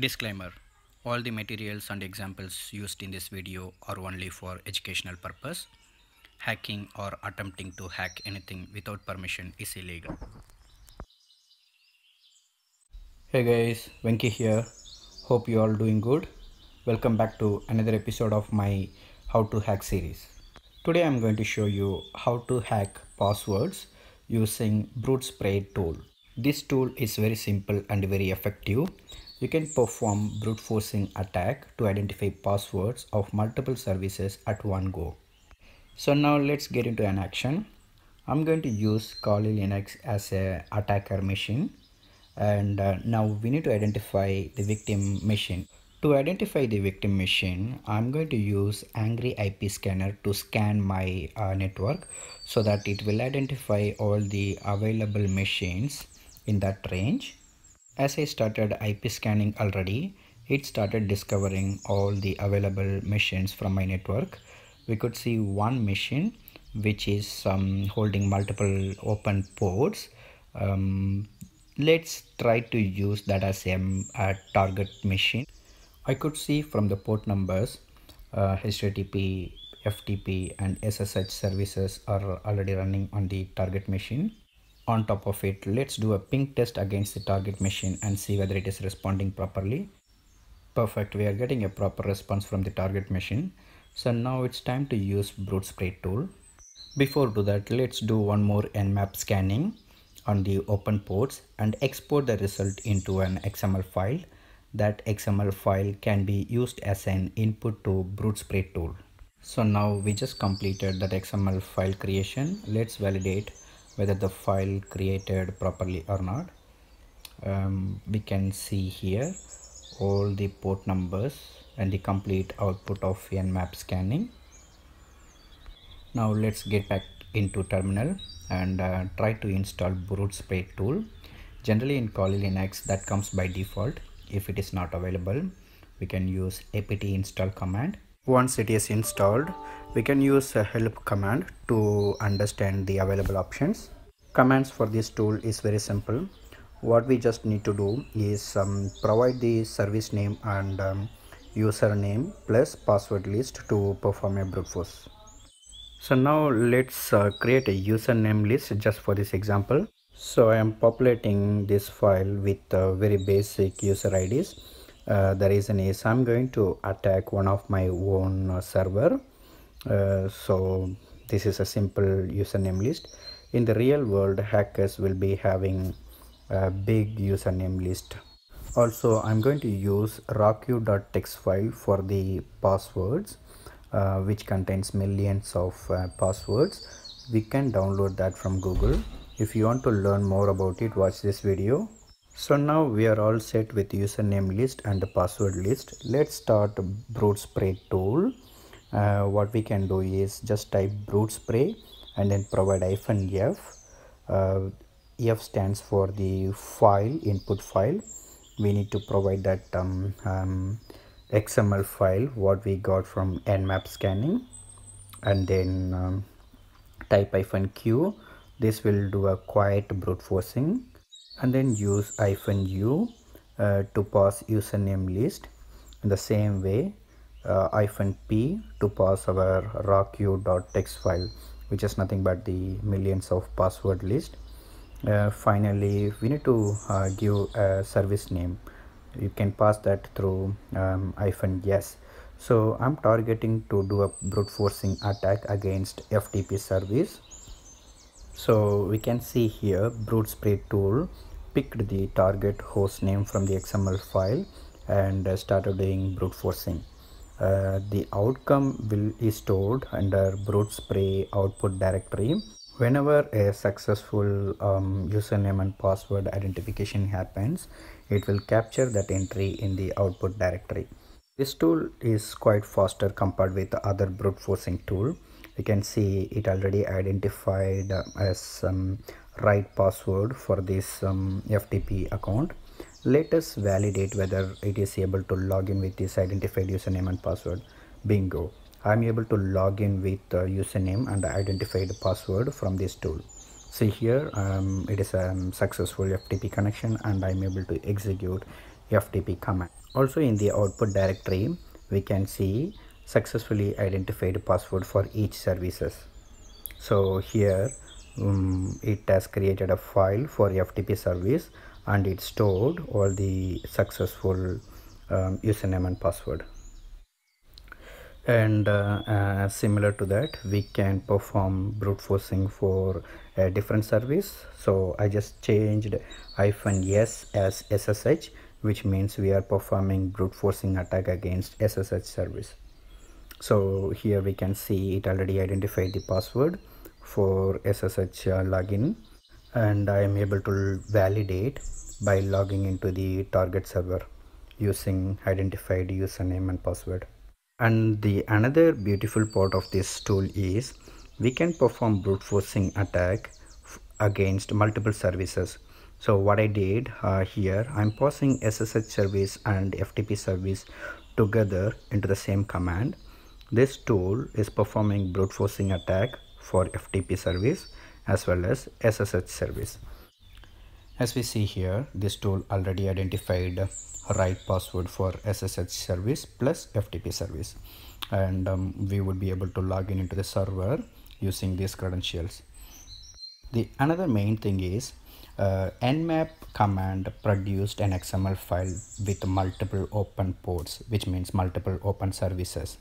Disclaimer: all the materials and examples used in this video are only for educational purpose. Hacking or attempting to hack anything without permission is illegal. Hey guys, Venki here. Hope you all doing good. Welcome back to another episode of my How to Hack series. Today I'm going to show you how to hack passwords using BruteSpray tool. This tool is very simple and very effective. You can perform brute forcing attack to identify passwords of multiple services at one go. So now let's get into an action. I'm going to use Kali Linux as an attacker machine, and now we need to identify the victim machine. To identify the victim machine, I'm going to use Angry IP Scanner to scan my network so that it will identify all the available machines in that range. As I started IP scanning already, it started discovering all the available machines from my network. We could see one machine which is holding multiple open ports. Let's try to use that as a target machine. I could see from the port numbers HTTP, FTP and SSH services are already running on the target machine. On top of it, let's do a ping test against the target machine and see whether it is responding properly. Perfect, we are getting a proper response from the target machine. So now it's time to use BruteSpray tool. Before do that, let's do one more Nmap scanning on the open ports and export the result into an XML file. That XML file can be used as an input to BruteSpray tool. So now we just completed that XML file creation. Let's validate whether the file created properly or not. We can see here all the port numbers and the complete output of Nmap scanning. Now let's get back into terminal and try to install BruteSpray tool. Generally in Kali Linux that comes by default. If it is not available, we can use apt install command. Once it is installed, we can use a help command to understand the available options. Commands for this tool is very simple. What we just need to do is provide the service name and username plus password list to perform a brute force. So now let's create a username list just for this example. So I am populating this file with very basic user IDs. The reason is I'm going to attack one of my own server. So this is a simple username list. In the real world, hackers will be having a big username list. Also, I'm going to use rockyou.txt file for the passwords, which contains millions of passwords. We can download that from Google. If you want to learn more about it, watch this video. So now we are all set with username list and the password list. Let's start BruteSpray tool. What we can do is just type BruteSpray and then provide -f. F stands for the file, input file. We need to provide that XML file what we got from Nmap scanning, and then type -q. This will do a quiet brute forcing, and then use -u to pass username list. In the same way, -p to pass our rockyou.txt file, which is nothing but the millions of password list. Finally, we need to give a service name. You can pass that through -s. So I'm targeting to do a brute forcing attack against FTP service. So we can see here BruteSpray tool picked the target host name from the XML file and started doing brute forcing. The outcome is stored under BruteSpray output directory. Whenever a successful username and password identification happens, it will capture that entry in the output directory. This tool is quite faster compared with the other brute forcing tool. You can see it already identified as right password for this FTP account. Let us validate whether it is able to log in with this identified username and password. Bingo! I'm able to log in with username and identified password from this tool. See here, it is a successful FTP connection and I'm able to execute FTP command. Also in the output directory, we can see successfully identified password for each services. So here it has created a file for FTP service and it stored all the successful username and password. And similar to that, we can perform brute forcing for a different service. So I just changed -s as SSH, which means we are performing brute forcing attack against SSH service. So here we can see it already identified the password for SSH login, and I am able to validate by logging into the target server using identified username and password. And the another beautiful part of this tool is we can perform brute forcing attack against multiple services. So what I did here, I'm passing SSH service and FTP service together into the same command. This tool is performing brute forcing attack for FTP service as well as SSH service. As we see here, this tool already identified right password for SSH service plus FTP service, and we would be able to log in into the server using these credentials. The another main thing is Nmap command produced an XML file with multiple open ports, which means multiple open services.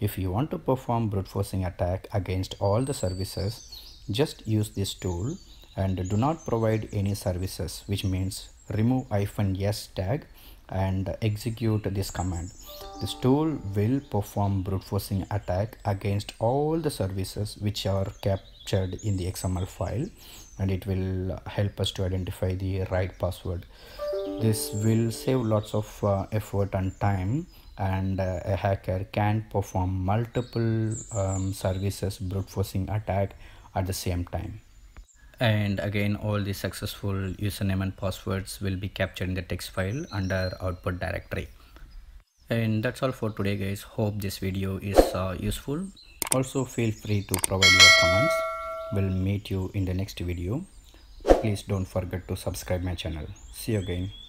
If you want to perform brute forcing attack against all the services, just use this tool and do not provide any services, which means remove -s tag and execute this command. This tool will perform brute forcing attack against all the services which are captured in the XML file, and it will help us to identify the right password. This will save lots of effort and time, and a hacker can perform multiple services brute forcing attack at the same time. And again, all the successful username and passwords will be captured in the text file under output directory. And that's all for today, guys. Hope this video is useful. Also feel free to provide your comments. We'll meet you in the next video. Please don't forget to subscribe my channel. See you again.